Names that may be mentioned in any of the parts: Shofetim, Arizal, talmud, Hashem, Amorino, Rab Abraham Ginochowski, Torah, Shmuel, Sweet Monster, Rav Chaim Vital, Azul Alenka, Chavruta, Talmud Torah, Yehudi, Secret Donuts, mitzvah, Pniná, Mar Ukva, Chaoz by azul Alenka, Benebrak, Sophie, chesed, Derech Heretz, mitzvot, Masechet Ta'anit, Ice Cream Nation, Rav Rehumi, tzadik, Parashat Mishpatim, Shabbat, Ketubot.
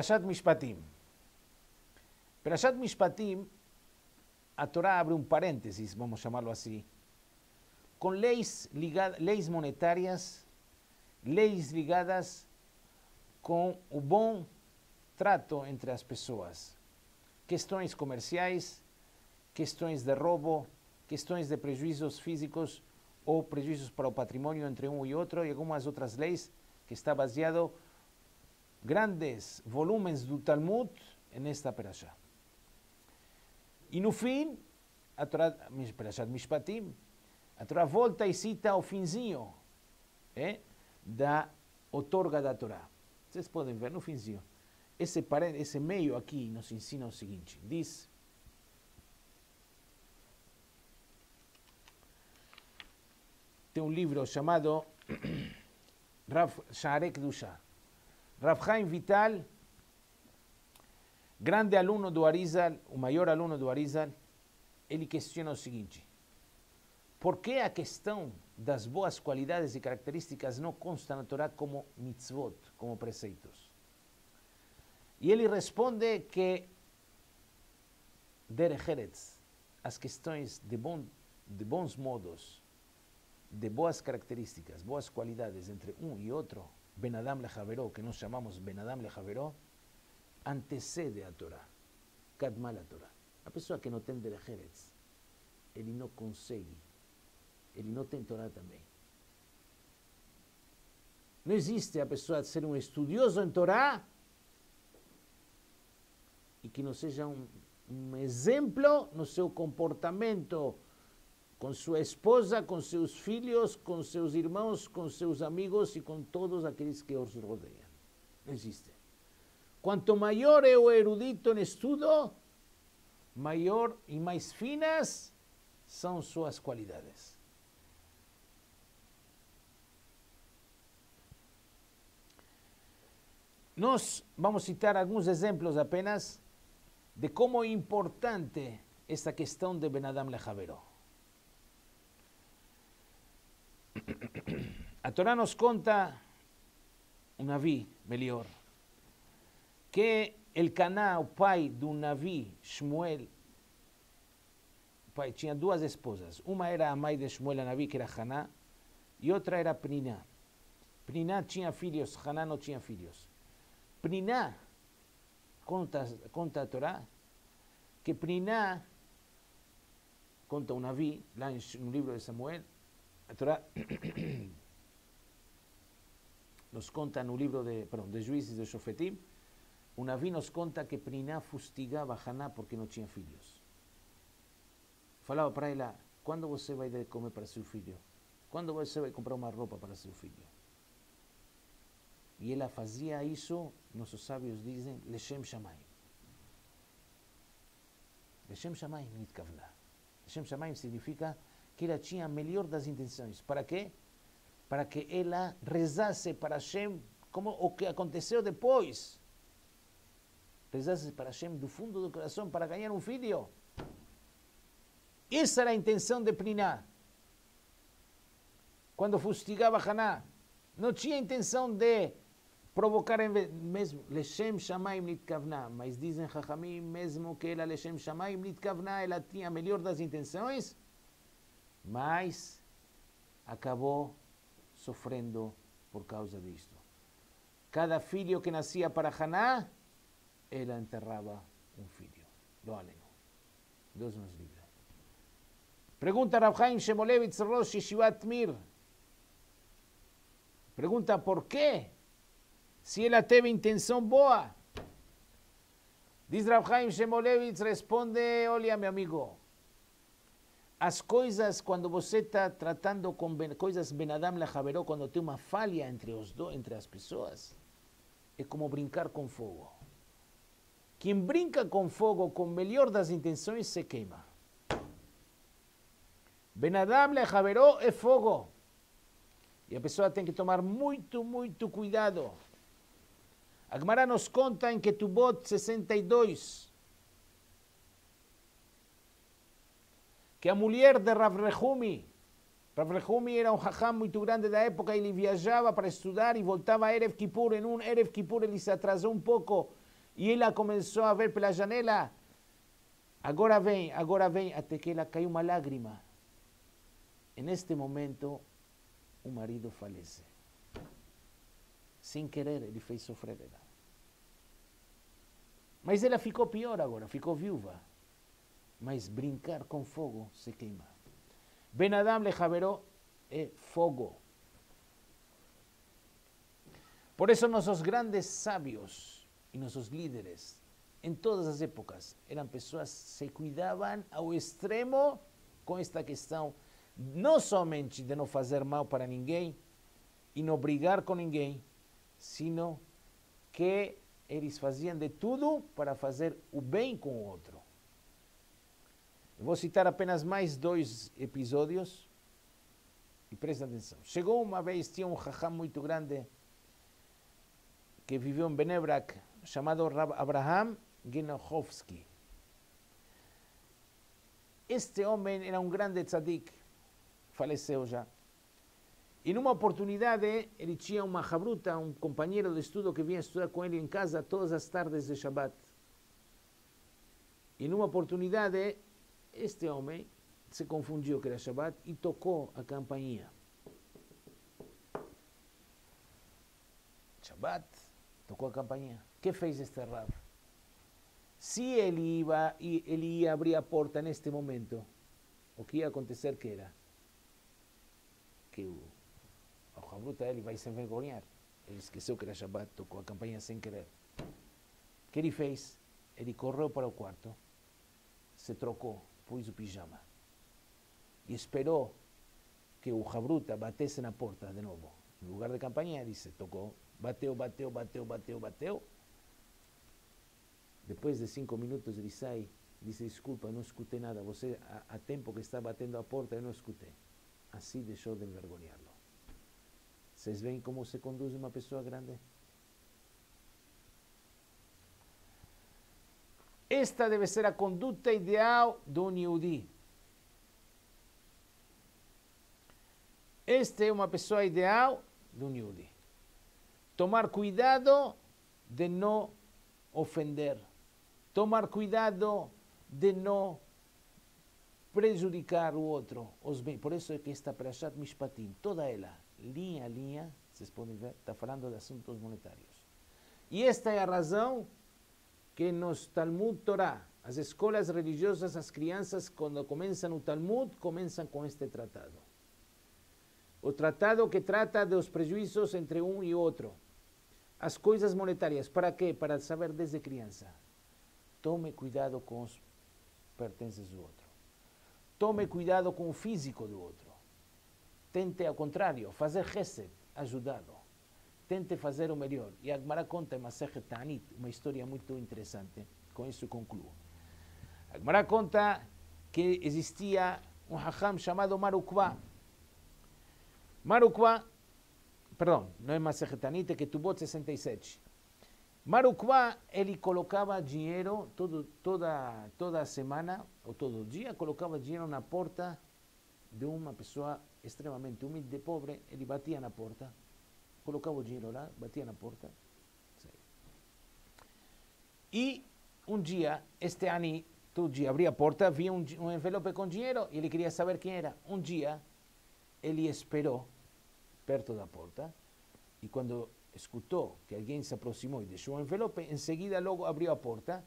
Parashat Mishpatim. Parashat Mishpatim, a Torah abre un paréntesis, vamos a llamarlo así, con leyes monetarias, leyes ligadas com o bom trato entre as pessoas. Questões comerciais, questões de roubo, questões de prejuízos físicos ou prejuízos para o patrimônio entre um e outro, e algumas outras leis que está baseado grandes volúmenes do Talmud nesta perashá. E no fim, a Torá, Parashat Mishpatim, a Torá volta e cita o finzinho da outorga da Torá. Vocês podem ver no finzinho. Esse meio aqui nos ensina o seguinte, diz: tem um livro chamado Rav Chaim Vital, grande aluno do Arizal, o maior aluno do Arizal, ele questiona o seguinte: por que a questão das boas qualidades e características não consta na Torá como mitzvot, como preceitos? E ele responde que Derech Heretz, as questões de bons modos, de boas características, boas qualidades entre um e outro, Ben Adam le Javeró, que nós chamamos Ben Adam le Javeró, antecede a Torá, Kadmal a Torá. A pessoa que não tem Derech Heretz, ele não consegue, ele não tem Torá também. Não existe a pessoa ser um estudioso em Torá e que não seja um exemplo no seu comportamento com sua esposa, com seus filhos, com seus irmãos, com seus amigos e com todos aqueles que os rodeiam. Não existe. Quanto maior é o erudito em estudo, maior e mais finas são suas qualidades. Nós vamos citar alguns exemplos apenas de como é importante esta questão de Ben Adam le Javeró. A Torá nos conta, um Navi, melhor, que el Caná, o pai do Navi, Shmuel, o pai tinha duas esposas. Uma era a mãe de Shmuel, a Navi, que era Haná, e outra era Pniná. Pniná tinha filhos, Haná não tinha filhos. Pniná, conta a Torá, que Pniná, conta um Navi, lá no livro de Samuel, a Torá nos conta no livro de Juízes de Shofetim, um Navi nos conta que Pniná fustigava a Haná porque não tinha filhos. Falava para ela: quando você vai dar comer para seu filho? Quando você vai comprar uma roupa para seu filho? E ela fazia isso, nossos sábios dizem, Leshem Shamayim. Leshem Shamayim nitkavna. Leshem Shamayim significa que ela tinha a melhor das intenções. Para quê? Para que ela rezasse para Hashem, como o que aconteceu depois. Rezasse para Hashem do fundo do coração para ganhar um filho. Essa era a intenção de Pniná. Quando fustigava Haná, não tinha intenção de provocar mesmo Leshem Shamayim nitkavna, mas dizem Chachamim, mesmo que ela Leshem Shamayim nitkavna, ela tinha a melhor das intenções, mas acabou sofrendo por causa disto. Cada filho que nascia para Haná, ela enterrava um filho. Lo aleno. Deus nos livre. Pergunta Rav Chaim Shmulevitz, Roshi Shivat Mir. Pergunta por quê, se ela teve intenção boa. Diz Rav Chaim Shmulevitz, responde: olha, meu amigo, as coisas, quando você está tratando com coisas Ben Adam le Javeró, quando tem uma falha entre as pessoas, é como brincar com fogo. Quem brinca com fogo com melhor das intenções se queima. Ben Adam le Javeró é fogo. E a pessoa tem que tomar muito, muito cuidado. A Gemara nos conta em Ketubot 62 que a mulher de Rav Rehumi, Rav Rehumi era um jajam muito grande da época, ele viajava para estudar e voltava a Erev Kipur. Em um Erev Kipur ele se atrasou um pouco Y ella comenzó a ver pela janela. Agora vem, até que ela caiu uma lágrima. Neste momento, o marido falece. Sem querer, ele fez sofrer ela. Mas ela ficou pior agora, ficou viúva. Mas brincar com fogo se queima. Ben Adam le Javeró é fogo. Por isso, nossos grandes sábios e nossos líderes, en todas las épocas, eran personas que se cuidaban al extremo con esta cuestión, no solamente de no hacer mal para ninguém y no brigar con ninguém, sino que ellos hacían de todo para hacer el bien con el otro. Voy a citar apenas más dos episodios y presten atención. Llegó una vez, tinha un jajam muy grande que vivió en Benebrak, llamado Rab Abraham Ginochowski. Este hombre era un grande tzadik, faleceu ya. En una oportunidad, él tenía una Chavruta, un compañero de estudio que venía a estudiar con él en casa todas las tardes de Shabbat. En una oportunidad, este hombre se confundió que era Shabbat y tocó a campanilla. Shabbat, tocó a campanilla. ¿Qué fez este Rab? Si él iba y él iba a abrir la puerta en este momento, o que iba a acontecer que era que a Chavruta él iba a se envergonhar. Él esqueceu que era Shabbat, tocó a campanha sin querer. ¿Qué él fez? Él corrió para el cuarto, se trocó, pôs o pijama y esperó que o Chavruta batesse na porta de nuevo. En lugar de campanha, él se tocó, bateu. Después de 5 minutos, él sale, dice, disculpa, no escuché nada. Você, a tiempo que está batiendo a puerta, yo no escuché. Así dejó de envergonharlo. ¿Vocês ven cómo se conduce una persona grande? Esta debe ser la conducta ideal de un Yehudi. Esta es una persona ideal de un Yehudi. Tomar cuidado de no ofender. Tomar cuidado de no prejudicar al otro. Por eso es que esta Parashat Mishpatim, toda ella, linha a linha, vocês podem ver, está falando de asuntos monetários. E esta é a razão que nos Talmud Torah, as escolas religiosas, as crianças, quando começam o Talmud, começam com este tratado. O tratado que trata dos prejuízos entre um e outro. As coisas monetárias, para qué? Para saber desde criança. Tome cuidado con los pertences do otro. Tome cuidado con el físico do otro. Tente, ao contrário, fazer chesed, ajudá-lo. Tente fazer o melhor. E a Gemara conta em Masechet Ta'anit, uma história muito interessante. Com isso concluo. A Gemara conta que existia um hacham chamado Mar Ukva. Mar Ukva, perdão, não é Masechet Ta'anit, é Ketubot 67. Mar Ukva, ele colocava dinheiro toda semana, ou todo dia, colocava dinheiro na porta de uma pessoa extremamente humilde, pobre. Ele batia na porta, colocava o dinheiro lá, batia na porta. E um dia, este Ani, todo dia, abria a porta, via um envelope com dinheiro e ele queria saber quem era. Um dia, ele esperou perto da porta, e quando escutou que alguém se aproximou e deixou o envelope, enseguida logo abriu a porta,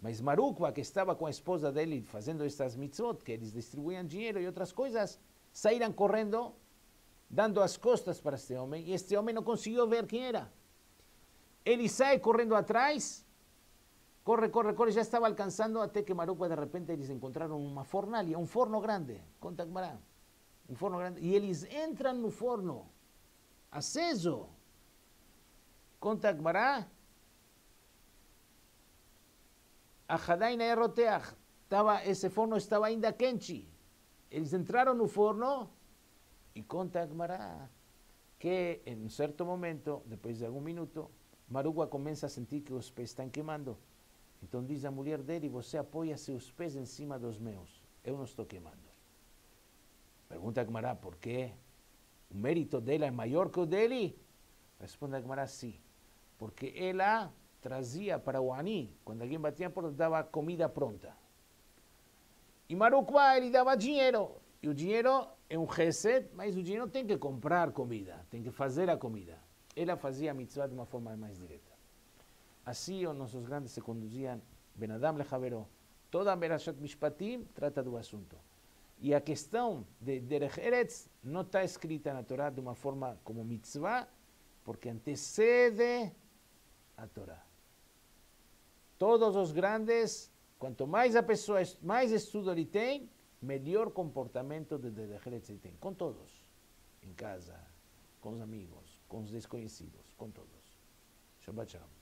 mas Mar Ukva, que estava com a esposa dele fazendo estas mitzvot, que eles distribuíam dinheiro e outras coisas, saíram correndo, dando as costas para este homem, e este homem não conseguiu ver quem era. Ele sai correndo atrás, corre, já estava alcançando, até que Mar Ukva, de repente, eles encontraram uma fornalha, um forno grande, conta Gemara, um forno grande, e eles entram no forno, aceso. Conta Gemara, a Hadaina e Roteach, esse forno estava ainda quente. Eles entraram no forno e conta Gemara que em um certo momento, depois de algum minuto, Mar Ukva começa a sentir que os pés estão queimando. Então diz a mulher dele, você apoia seus pés em cima dos meus, eu não estou queimando. Pergunta Gemara, por quê? O mérito dela é maior que o dele? Responde a Gemara, sí, porque ella trazía para Oaní, cuando alguien batía por daba comida pronta. E Mar Ukva ele dava dinheiro. E o dinheiro é chesed, mas o dinheiro tem que comprar comida, tem que fazer a comida. Ela fazia a mitzvah de uma forma mais direta. Assim, os nossos grandes se conduziam. Ben Adam le Javeró. Toda Parashat Mishpatim trata do assunto. E a questão de Derech Heretz não está escrita na Torá de uma forma como mitzvah, porque antecede a Torá. Todos os grandes, quanto mais a pessoa, mais estudo ele tem, melhor comportamento de Derech Heretz ele tem. Com todos. Em casa, com os amigos, com os desconhecidos, com todos. Shabbat shalom.